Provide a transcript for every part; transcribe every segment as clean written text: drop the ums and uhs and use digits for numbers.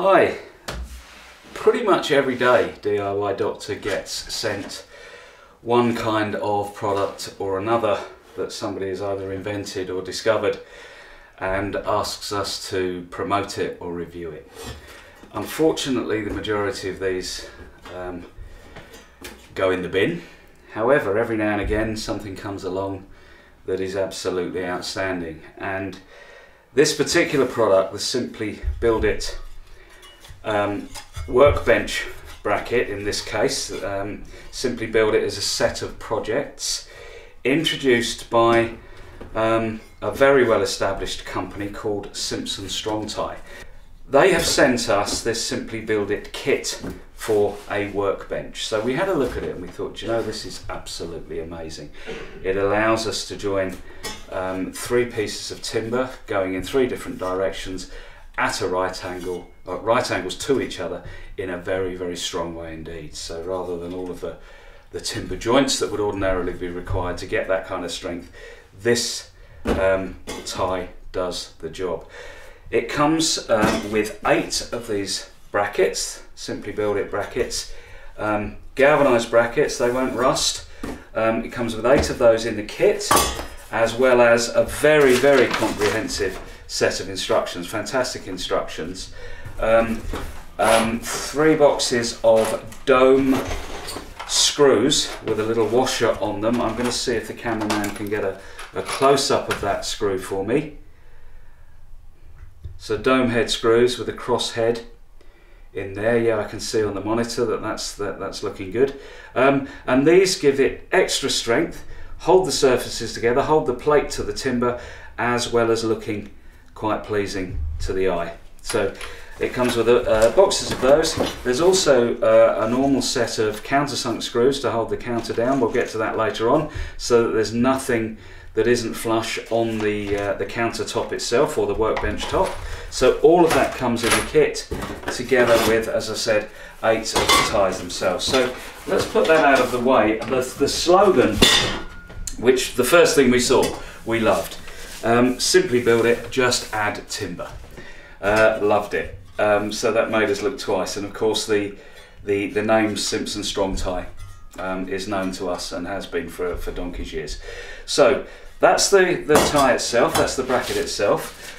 Hi, pretty much every day DIY Doctor gets sent one kind of product or another that somebody has either invented or discovered and asks us to promote it or review it. Unfortunately, the majority of these go in the bin. However, every now and again something comes along that is absolutely outstanding, and this particular product, the Simply Build It workbench bracket, in this case, Simply Build It is a set of projects introduced by a very well established company called Simpson Strong Tie. They have sent us this Simply Build It kit for a workbench. So we had a look at it and we thought, you know, this is absolutely amazing. It allows us to join three pieces of timber going in three different directions at a right angle, or right angles to each other, in a very, very strong way indeed. So rather than all of the timber joints that would ordinarily be required to get that kind of strength, this tie does the job. It comes with 8 of these brackets, Simply Build It brackets, galvanised brackets, they won't rust. It comes with 8 of those in the kit, as well as a very, very comprehensive set of instructions, fantastic instructions. 3 boxes of dome screws with a little washer on them. I'm going to see if the cameraman can get a close-up of that screw for me. So dome head screws with a cross head in there. Yeah, I can see on the monitor that that's looking good. And these give it extra strength, hold the surfaces together, hold the plate to the timber, as well as looking quite pleasing to the eye. So it comes with boxes of those. There's also a normal set of countersunk screws to hold the counter down. We'll get to that later on, so that there's nothing that isn't flush on the countertop itself or the workbench top. So all of that comes in the kit, together with, as I said, 8 of the ties themselves. So let's put that out of the way. The slogan, which the first thing we saw, we loved. Simply build it, just add timber. Loved it. So that made us look twice, and of course the name Simpson Strong Tie is known to us and has been for donkey's years. So that's the tie itself, that's the bracket itself.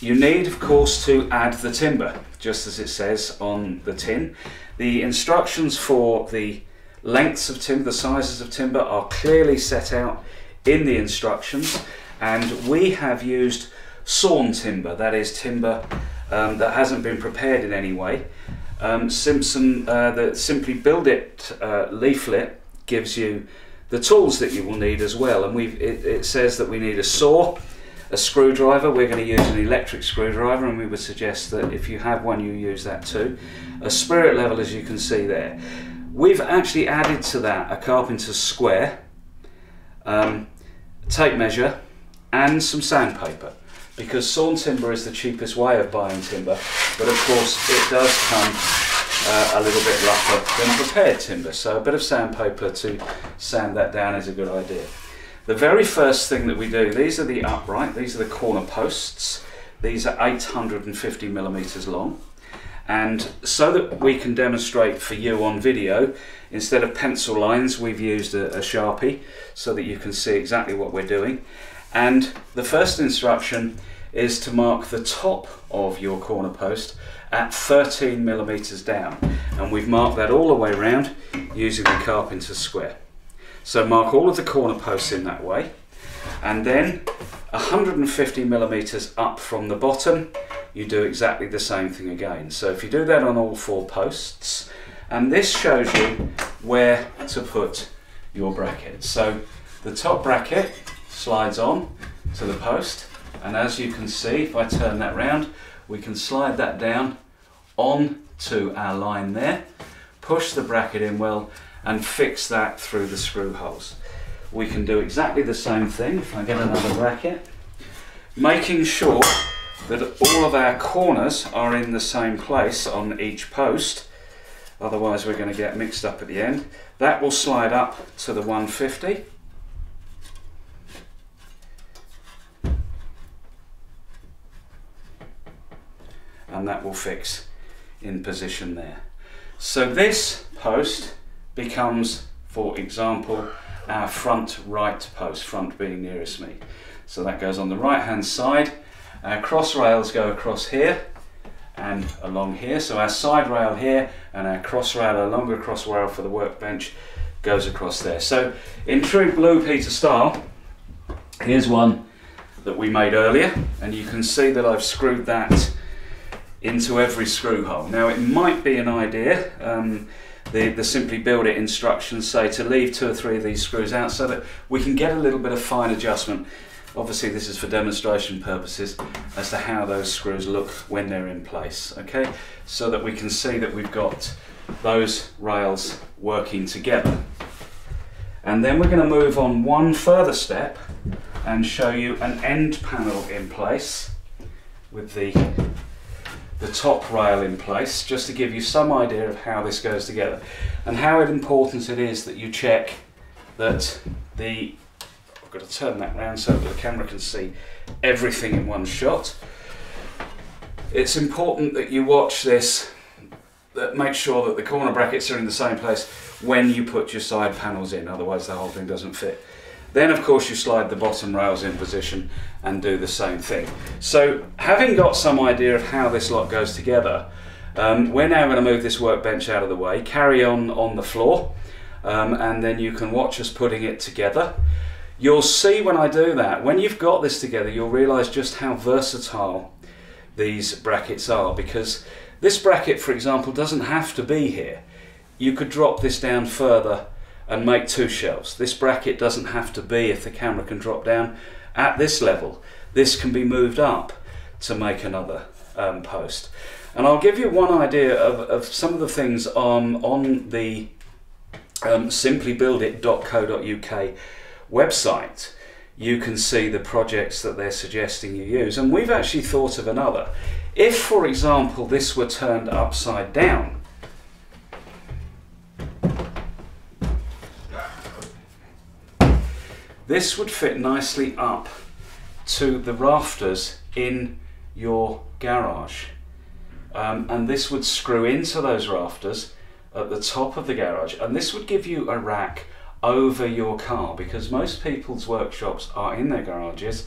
You need, of course, to add the timber, just as it says on the tin. The instructions for the lengths of timber, the sizes of timber, are clearly set out in the instructions, and we have used sawn timber, that is timber that hasn't been prepared in any way. The Simply Build It leaflet gives you the tools that you will need as well, and it says that we need a saw, a screwdriver. We're going to use an electric screwdriver, and we would suggest that if you have one, you use that too. A spirit level, as you can see there. We've actually added to that a carpenter's square, tape measure, and some sandpaper, because sawn timber is the cheapest way of buying timber, but of course it does come a little bit rougher than prepared timber, so a bit of sandpaper to sand that down is a good idea. The very first thing that we do, these are the upright, these are the corner posts, these are 850mm long, and so that we can demonstrate for you on video, instead of pencil lines we've used a Sharpie, so that you can see exactly what we're doing. And the first instruction is to mark the top of your corner post at 13mm down, and we've marked that all the way around using the carpenter's square. So mark all of the corner posts in that way, and then 150mm up from the bottom you do exactly the same thing again. So if you do that on all 4 posts, and this shows you where to put your bracket. So the top bracket slides on to the post, and as you can see, if I turn that round, we can slide that down on to our line there, push the bracket in well, and fix that through the screw holes. We can do exactly the same thing if I get another bracket, making sure that all of our corners are in the same place on each post, otherwise we're going to get mixed up at the end. That will slide up to the 150. And that will fix in position there. So this post becomes, for example, our front right post, front being nearest me. So that goes on the right hand side. Our cross rails go across here and along here. So our side rail here and our cross rail, our longer cross rail for the workbench, goes across there. So in true Blue Peter style, here's one that we made earlier, and you can see that I've screwed that into every screw hole. Now it might be an idea, the Simply Build It instructions say to leave 2 or 3 of these screws out so that we can get a little bit of fine adjustment. Obviously this is for demonstration purposes as to how those screws look when they're in place, okay? So that we can see that we've got those rails working together. And then we're going to move on one further step and show you an end panel in place with the top rail in place, just to give you some idea of how this goes together and how important it is that you check that the... I've got to turn that round so that the camera can see everything in one shot. It's important that you watch this, that make sure that the corner brackets are in the same place when you put your side panels in, otherwise the whole thing doesn't fit. Then of course you slide the bottom rails in position and do the same thing. So having got some idea of how this lot goes together, we're now going to move this workbench out of the way, carry on the floor, and then you can watch us putting it together. You'll see when I do that, when you've got this together, you'll realise just how versatile these brackets are, because this bracket, for example, doesn't have to be here. You could drop this down further and make 2 shelves. This bracket doesn't have to be, if the camera can drop down, at this level. This can be moved up to make another post. And I'll give you one idea of some of the things on the simplybuildit.co.uk website. You can see the projects that they're suggesting you use, and we've actually thought of another. If, for example, this were turned upside down, this would fit nicely up to the rafters in your garage, and this would screw into those rafters at the top of the garage, and this would give you a rack over your car, because most people's workshops are in their garages,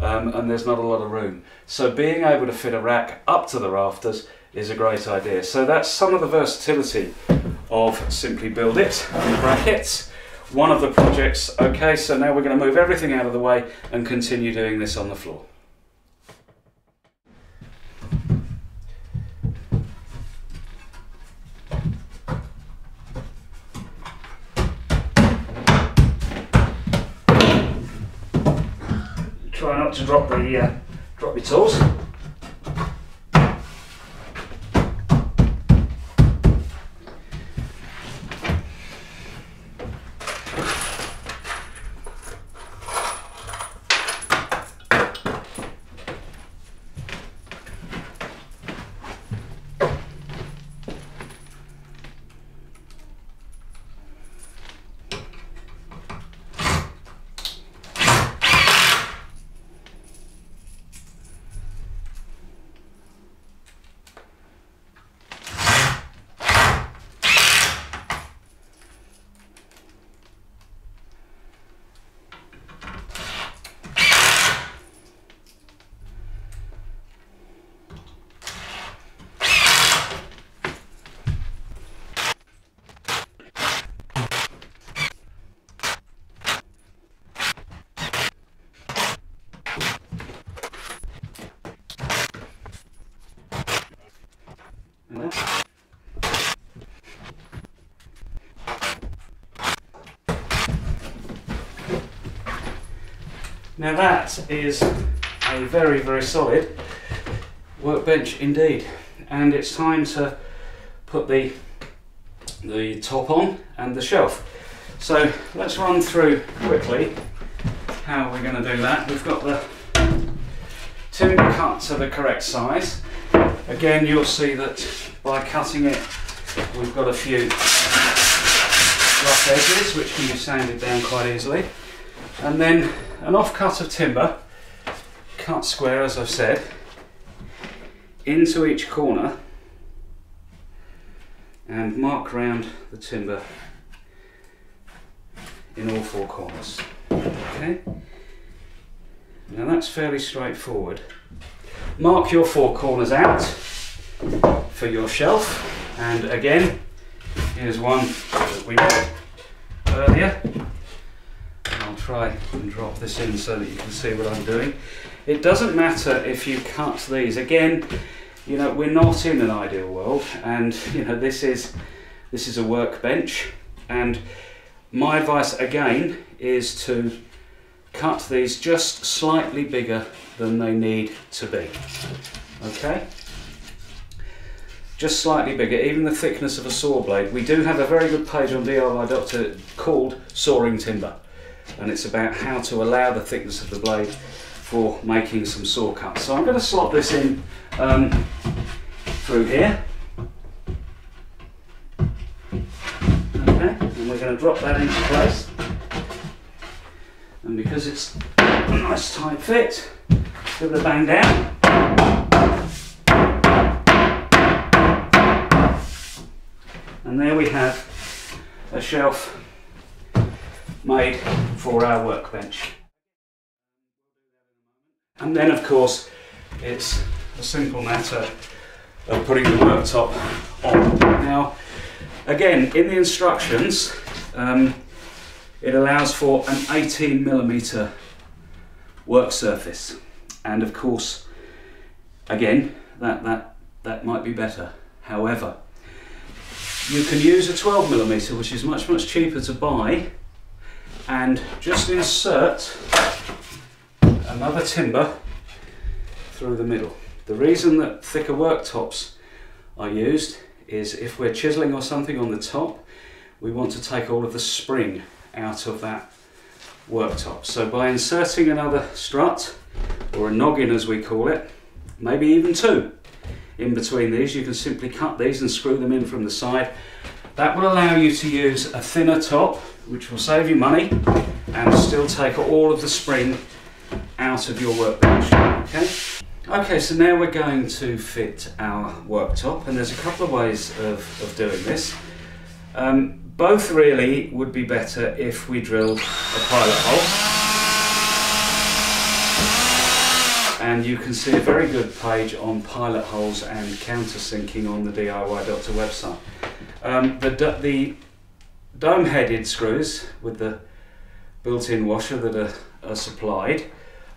and there's not a lot of room. So being able to fit a rack up to the rafters is a great idea. So that's some of the versatility of Simply Build It and the brackets. One of the projects. Okay, so now we're going to move everything out of the way and continue doing this on the floor. Try not to drop your tools. Now that is a very, very solid workbench indeed, and it's time to put the top on and the shelf. So let's run through quickly how we're going to do that. We've got the timber cut to the correct size. Again, you'll see that by cutting it, we've got a few rough edges which can be sanded down quite easily. And then an offcut of timber, cut square as I've said, into each corner and mark round the timber in all four corners. Okay? Now that's fairly straightforward. Mark your four corners out for your shelf, and again, here's one that we made earlier. I'll try and drop this in so that you can see what I'm doing. It doesn't matter if you cut these. Again, you know, we're not in an ideal world, and you know, this is a workbench, and my advice again is to cut these just slightly bigger than they need to be. Okay? Just slightly bigger, even the thickness of a saw blade. We do have a very good page on DIY Doctor called Sawing Timber, and it's about how to allow the thickness of the blade for making some saw cuts. So I'm going to slot this in through here. Okay, and we're going to drop that into place. And because it's a nice tight fit, give it a bang down. And there we have a shelf made for our workbench. And then, of course, it's a simple matter of putting the worktop on. Now, again, in the instructions, it allows for an 18mm work surface. And of course, again, that might be better. However, you can use a 12mm, which is much, much cheaper to buy, and just insert another timber through the middle. The reason that thicker worktops are used is if we're chiseling or something on the top, we want to take all of the spring out of that worktop. So by inserting another strut, or a noggin as we call it, maybe even two in between these, you can simply cut these and screw them in from the side. That will allow you to use a thinner top, which will save you money and still take all of the spring out of your workbench. Okay, so now we're going to fit our worktop, and there's a couple of ways of doing this. Both really would be better if we drilled a pilot hole, and you can see a very good page on pilot holes and countersinking on the DIY Doctor website. The dome-headed screws with the built-in washer that are supplied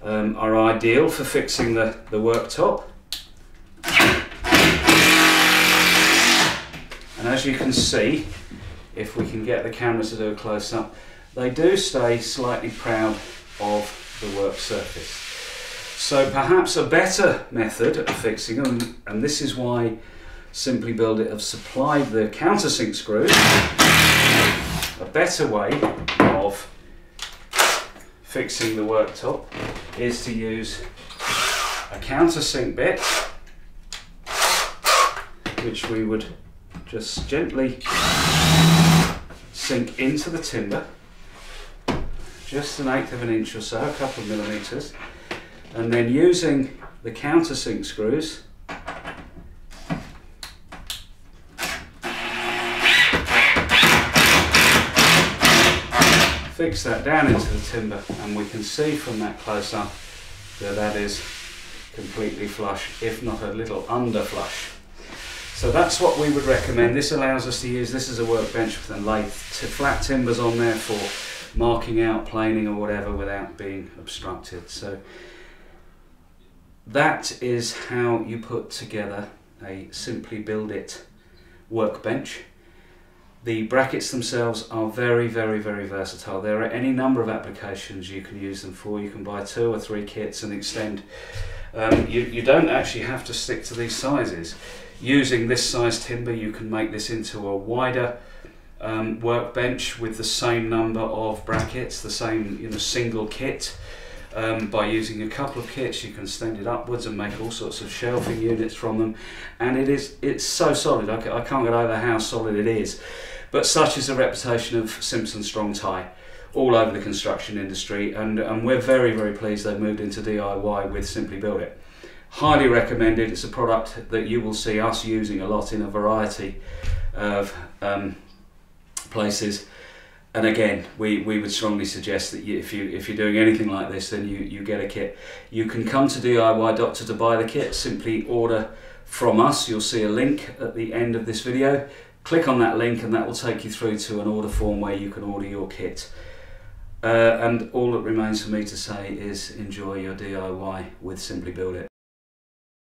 are ideal for fixing the worktop. And as you can see, if we can get the camera to do a close-up, they do stay slightly proud of the work surface. So perhaps a better method of fixing them, and this is why Simply Build It have supplied the countersink screws, a better way of fixing the worktop is to use a countersink bit, which we would just gently sink into the timber, just 1/8 of an inch or so, a couple of millimetres, and then using the countersink screws, fix that down into the timber, and we can see from that close-up that that is completely flush, if not a little under flush. So that's what we would recommend. This allows us to use this as a workbench with a lathe. Flat timbers on there for marking out, planing or whatever without being obstructed. So that is how you put together a Simply Build It workbench. The brackets themselves are very, very, very versatile. There are any number of applications you can use them for. You can buy 2 or 3 kits and extend. You don't actually have to stick to these sizes. Using this size timber, you can make this into a wider workbench with the same number of brackets, the same single kit. By using a couple of kits, you can extend it upwards and make all sorts of shelving units from them, and it's so solid. I can't get over how solid it is, but such is the reputation of Simpson Strong Tie all over the construction industry, and we're very, very pleased they've moved into DIY with Simply Build It. Highly recommended. It's a product that you will see us using a lot in a variety of places. And again, we would strongly suggest that if you're doing anything like this, then you get a kit. You can come to DIY Doctor to buy the kit. Simply order from us. You'll see a link at the end of this video. Click on that link and that will take you through to an order form where you can order your kit. And all that remains for me to say is enjoy your DIY with Simply Build It.